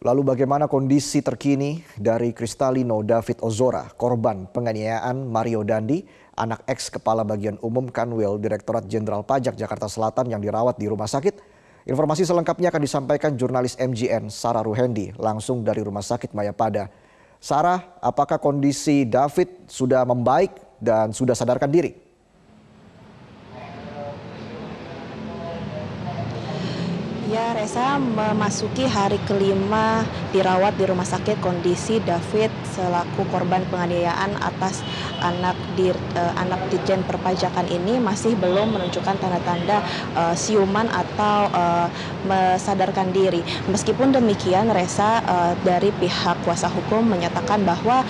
Lalu bagaimana kondisi terkini dari Cristalino David Ozora, korban penganiayaan Mario Dandi, anak ex-kepala bagian umum Kanwil Direktorat Jenderal Pajak Jakarta Selatan yang dirawat di rumah sakit? Informasi selengkapnya akan disampaikan jurnalis MGN Sarah Ruhendi langsung dari Rumah Sakit Mayapada. Sarah, apakah kondisi David sudah membaik dan sudah sadarkan diri? Ya, Reza, memasuki hari kelima dirawat di rumah sakit, kondisi David selaku korban penganiayaan atas anak Ditjen Perpajakan ini masih belum menunjukkan tanda-tanda siuman atau sadarkan diri. Meskipun demikian, Reza, dari pihak kuasa hukum menyatakan bahwa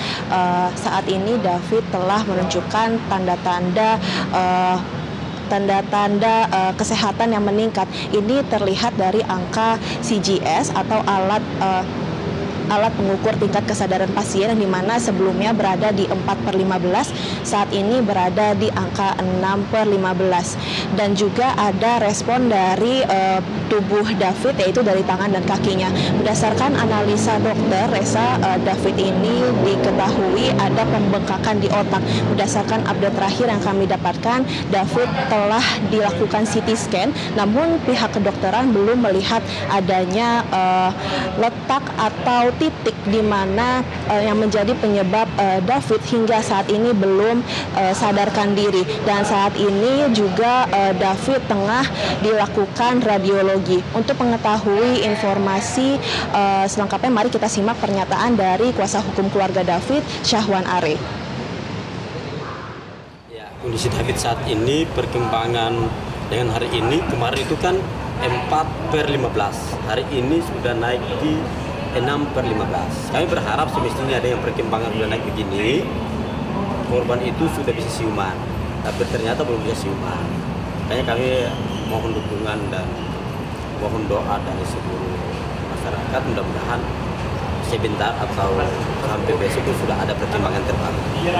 saat ini David telah menunjukkan tanda-tanda kesehatan yang meningkat. Ini terlihat dari angka CGS atau alat pengukur tingkat kesadaran pasien yang dimana sebelumnya berada di 4/15, saat ini berada di angka 6/15. Dan juga ada respon dari tubuh David, yaitu dari tangan dan kakinya. Berdasarkan analisa dokter, Reza, David ini diketahui ada pembengkakan di otak. Berdasarkan update terakhir yang kami dapatkan, David telah dilakukan CT scan, namun pihak kedokteran belum melihat adanya letak atau titik di mana yang menjadi penyebab David hingga saat ini belum sadarkan diri. Dan saat ini juga David tengah dilakukan radiologi. Untuk mengetahui informasi selengkapnya, mari kita simak pernyataan dari kuasa hukum keluarga David, Syahwan Are. Ya, kondisi David saat ini perkembangan dengan hari ini, kemarin itu kan 4/15, hari ini sudah naik di 6/15. Kami berharap semestinya ada yang perkembangan sudah naik begini, korban itu sudah bisa siuman, tapi ternyata belum bisa siuman. Makanya kami mohon dukungan dan mohon doa dari seluruh masyarakat, mudah-mudahan sebentar atau sampai besok sudah ada perkembangan terbaru. Jadi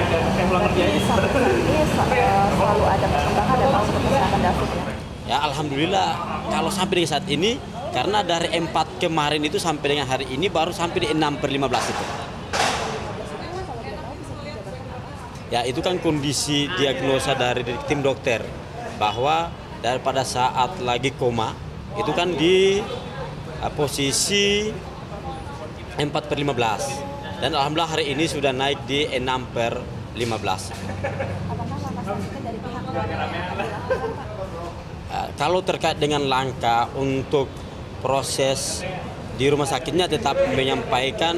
selalu ada perkembangan dan untuk kesehatan David ya? Ya, alhamdulillah kalau sampai saat ini. Karena dari 4 kemarin itu sampai dengan hari ini baru sampai di 6/15 itu. Ya, itu kan kondisi diagnosa dari tim dokter, bahwa daripada saat lagi koma itu kan di posisi 4/15. Dan alhamdulillah hari ini sudah naik di 6/15. Kalau terkait dengan langkah untuk proses di rumah sakitnya, tetap menyampaikan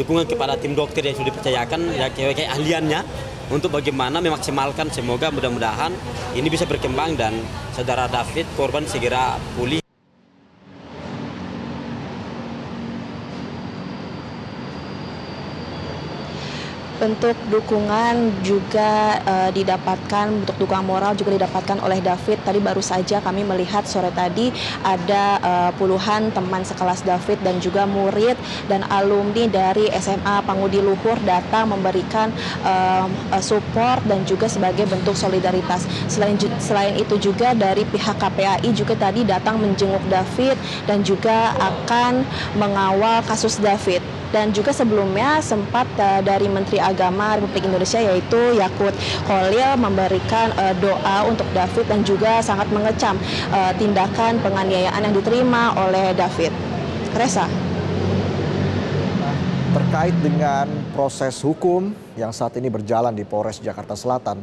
dukungan kepada tim dokter yang sudah dipercayakan, ya keahliannya untuk bagaimana memaksimalkan. Semoga mudah-mudahan ini bisa berkembang dan saudara David korban segera pulih. Bentuk dukungan juga didapatkan, untuk dukungan moral juga didapatkan oleh David. Tadi baru saja kami melihat sore tadi ada puluhan teman sekelas David dan juga murid dan alumni dari SMA Pangudi Luhur datang memberikan support dan juga sebagai bentuk solidaritas. Selain itu juga dari pihak KPAI juga tadi datang menjenguk David dan juga akan mengawal kasus David. Dan juga sebelumnya sempat dari Menteri Agama Republik Indonesia yaitu Yakut Cholil memberikan doa untuk David dan juga sangat mengecam tindakan penganiayaan yang diterima oleh David. Reza, terkait dengan proses hukum yang saat ini berjalan di Polres Jakarta Selatan,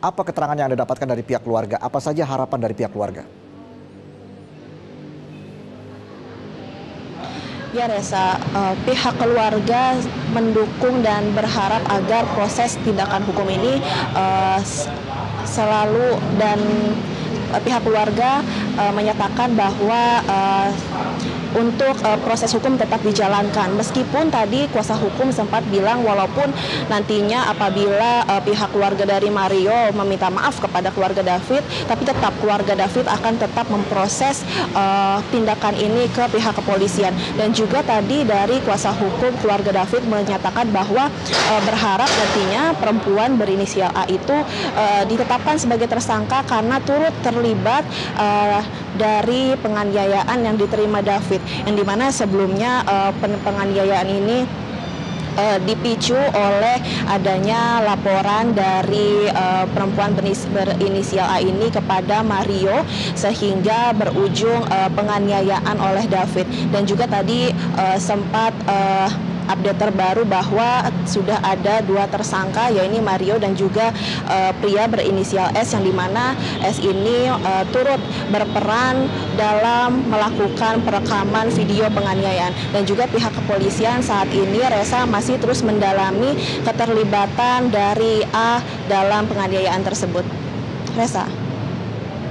apa keterangan yang Anda dapatkan dari pihak keluarga? Apa saja harapan dari pihak keluarga? Ya, Reza, pihak keluarga mendukung dan berharap agar proses tindakan hukum ini selalu, dan pihak keluarga menyatakan bahwa untuk proses hukum tetap dijalankan. Meskipun tadi kuasa hukum sempat bilang walaupun nantinya apabila pihak keluarga dari Mario meminta maaf kepada keluarga David, tapi tetap keluarga David akan tetap memproses tindakan ini ke pihak kepolisian. Dan juga tadi dari kuasa hukum keluarga David menyatakan bahwa berharap nantinya perempuan berinisial A itu ditetapkan sebagai tersangka karena turut terlibat dari penganiayaan yang diterima David. yang dimana sebelumnya penganiayaan ini dipicu oleh adanya laporan dari perempuan berinisial A ini kepada Mario sehingga berujung penganiayaan oleh David. Dan juga tadi sempat update terbaru bahwa sudah ada dua tersangka, yaitu Mario dan juga pria berinisial S, yang dimana S ini turut berperan dalam melakukan perekaman video penganiayaan. Dan juga pihak kepolisian saat ini, Reza, masih terus mendalami keterlibatan dari A dalam penganiayaan tersebut. Reza.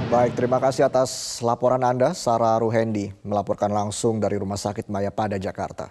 Baik, terima kasih atas laporan Anda, Sarah Ruhendi, melaporkan langsung dari Rumah Sakit Mayapada, Jakarta.